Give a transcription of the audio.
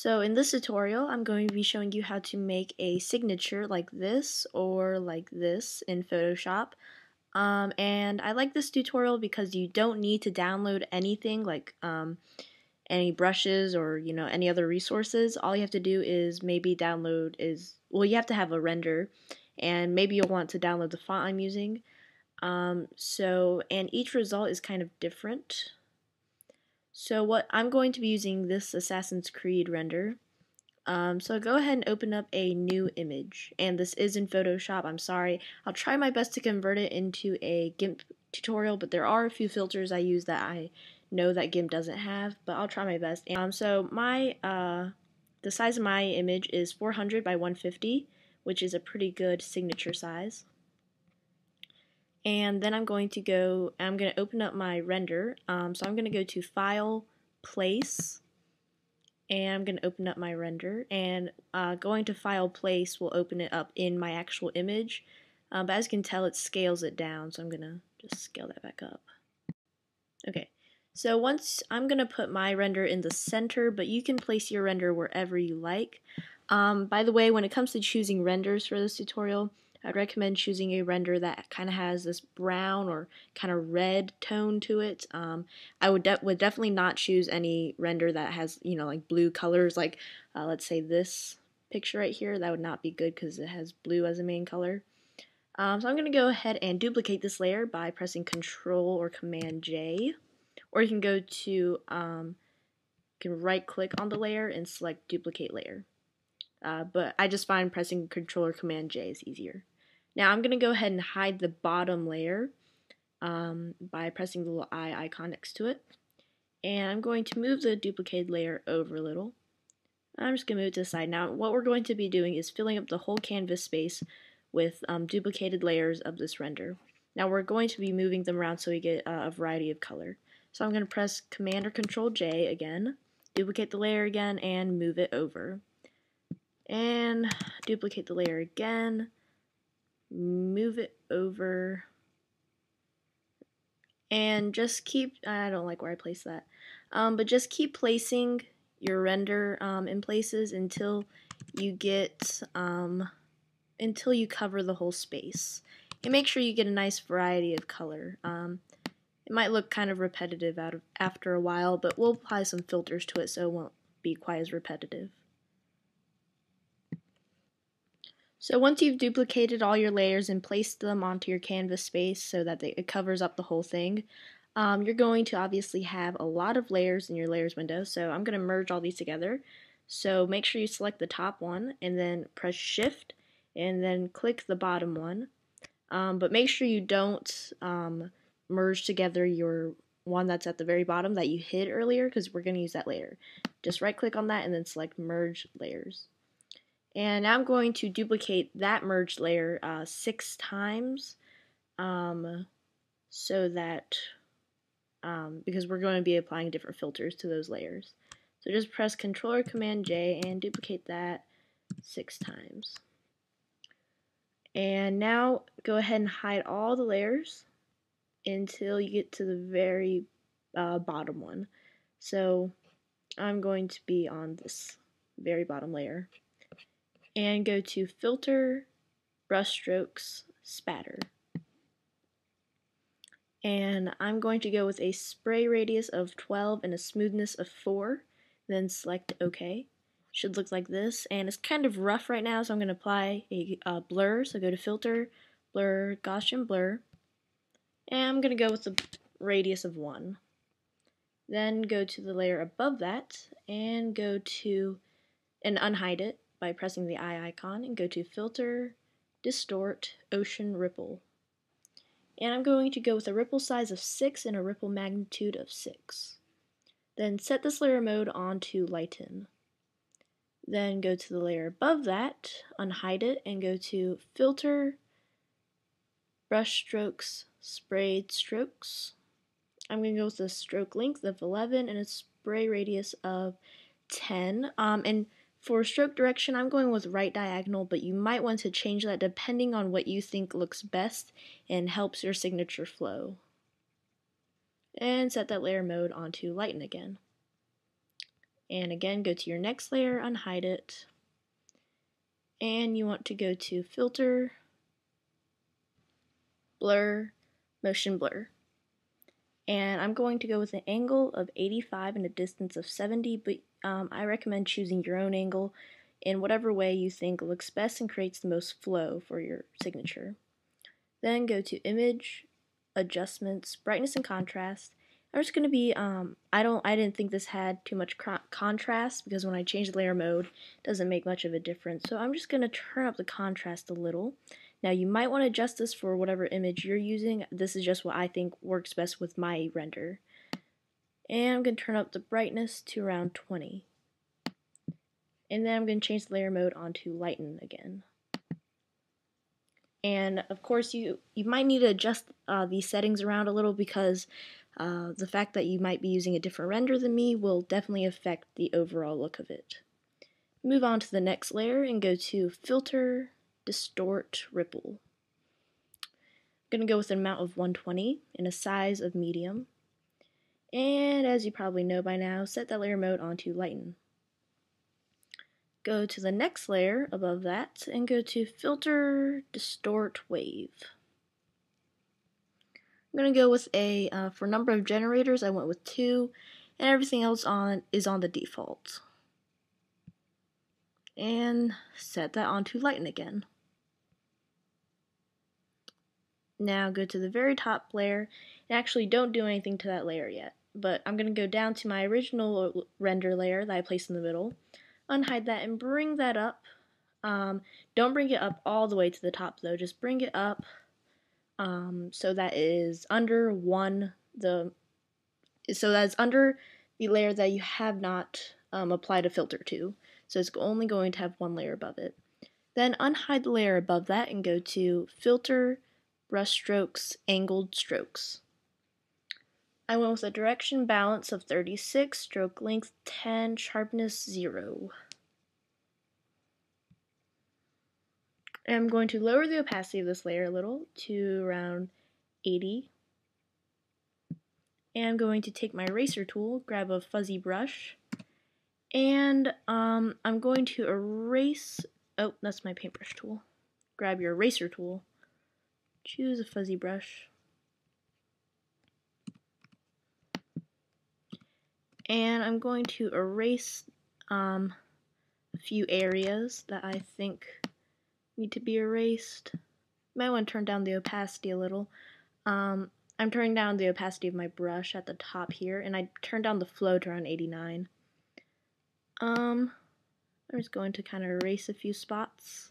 So in this tutorial, I'm going to be showing you how to make a signature like this or like this in Photoshop. And I like this tutorial because you don't need to download anything like any brushes or any other resources. All you have to do is maybe download you have to have a render, and maybe you'll want to download the font I'm using. And each result is kind of different. So what I'm going to be using this Assassin's Creed render. So go ahead and open up a new image, and this is in Photoshop. I'm sorry. I'll try my best to convert it into a GIMP tutorial, but there are a few filters I use that I know that GIMP doesn't have, but I'll try my best. So my the size of my image is 400 by 150, which is a pretty good signature size. And then I'm going to open up my render. So I'm going to go to File, Place, and I'm going to open up my render. And going to File, Place will open it up in my actual image. But as you can tell, it scales it down. So I'm going to just scale that back up. Okay. So once I'm going to put my render in the center, but you can place your render wherever you like. By the way, when it comes to choosing renders for this tutorial, I'd recommend choosing a render that kind of has this brown or kind of red tone to it. I would definitely not choose any render that has like blue colors, like let's say this picture right here. That would not be good because it has blue as a main color. So I'm going to go ahead and duplicate this layer by pressing Ctrl or Command J, or you can go to you can right click on the layer and select Duplicate Layer. But I just find pressing Ctrl or Command J is easier. Now I'm going to go ahead and hide the bottom layer by pressing the little eye icon next to it. And I'm going to move the duplicated layer over a little. I'm just going to move it to the side. Now what we're going to be doing is filling up the whole canvas space with duplicated layers of this render. Now we're going to be moving them around so we get a variety of color. So I'm going to press Command or Ctrl J again, duplicate the layer again, and move it over. And duplicate the layer again, move it over, and just keep, I don't like where I place that, but just keep placing your render in places until you get, until you cover the whole space. And make sure you get a nice variety of color. It might look kind of repetitive after a while, but we'll apply some filters to it so it won't be quite as repetitive. So once you've duplicated all your layers and placed them onto your canvas space so that it covers up the whole thing, you're going to obviously have a lot of layers in your layers window. So I'm going to merge all these together. So make sure you select the top one and then press Shift and then click the bottom one. But make sure you don't merge together your one that's at the very bottom that you hid earlier, because we're going to use that later. Just right click on that and then select Merge Layers. And now I'm going to duplicate that merged layer 6 times so that, because we're going to be applying different filters to those layers. So just press Ctrl or Command J and duplicate that 6 times. And now go ahead and hide all the layers until you get to the very bottom one. So I'm going to be on this very bottom layer. And go to Filter, Brush Strokes, Spatter. And I'm going to go with a spray radius of 12 and a smoothness of 4. Then select OK. Should look like this. And it's kind of rough right now, so I'm going to apply a blur. So go to Filter, Blur, Gaussian Blur. And I'm going to go with the radius of 1. Then go to the layer above that and go to, and unhide it by pressing the eye icon, and go to Filter, Distort, Ocean Ripple. And I'm going to go with a ripple size of 6 and a ripple magnitude of 6. Then set this layer mode on to Lighten. Then go to the layer above that, unhide it, and go to Filter, Brush Strokes, Sprayed Strokes. I'm going to go with a stroke length of 11 and a spray radius of 10. And for stroke direction, I'm going with right diagonal, but you might want to change that depending on what you think looks best and helps your signature flow. And set that layer mode onto Lighten again. And again, go to your next layer, unhide it. And you want to go to Filter, Blur, Motion Blur. And I'm going to go with an angle of 85 and a distance of 70, but I recommend choosing your own angle in whatever way you think looks best and creates the most flow for your signature. Then go to Image, Adjustments, Brightness and Contrast. I'm just going to be, I didn't think this had too much contrast because when I change layer mode, it doesn't make much of a difference. So I'm just going to turn up the contrast a little. Now you might want to adjust this for whatever image you're using. This is just what I think works best with my render. And I'm going to turn up the brightness to around 20. And then I'm going to change the layer mode onto lighten again. And of course you might need to adjust these settings around a little because the fact that you might be using a different render than me will definitely affect the overall look of it. Move on to the next layer and go to Filter, Distort, Ripple. I'm going to go with an amount of 120 and a size of medium. And as you probably know by now, set that layer mode onto lighten. Go to the next layer above that and go to Filter, Distort, Wave. I'm going to go with a, for number of generators, I went with 2, and everything else is on the default. And set that onto lighten again. Now go to the very top layer, and actually don't do anything to that layer yet, but I'm going to go down to my original render layer that I placed in the middle. Unhide that and bring that up. Don't bring it up all the way to the top though, just bring it up so that is under the layer that you have not applied a filter to. So it's only going to have one layer above it. Then unhide the layer above that and go to Filter, Brush Strokes, Angled Strokes. I went with a direction balance of 36, stroke length 10, sharpness 0. And I'm going to lower the opacity of this layer a little to around 80. And I'm going to take my eraser tool, grab a fuzzy brush, and I'm going to erase, oh, that's my paintbrush tool. Grab your eraser tool, choose a fuzzy brush, and I'm going to erase a few areas that I think need to be erased. Might want to turn down the opacity a little. I'm turning down the opacity of my brush at the top here, and I turned down the flow to around 89. I'm just going to kind of erase a few spots.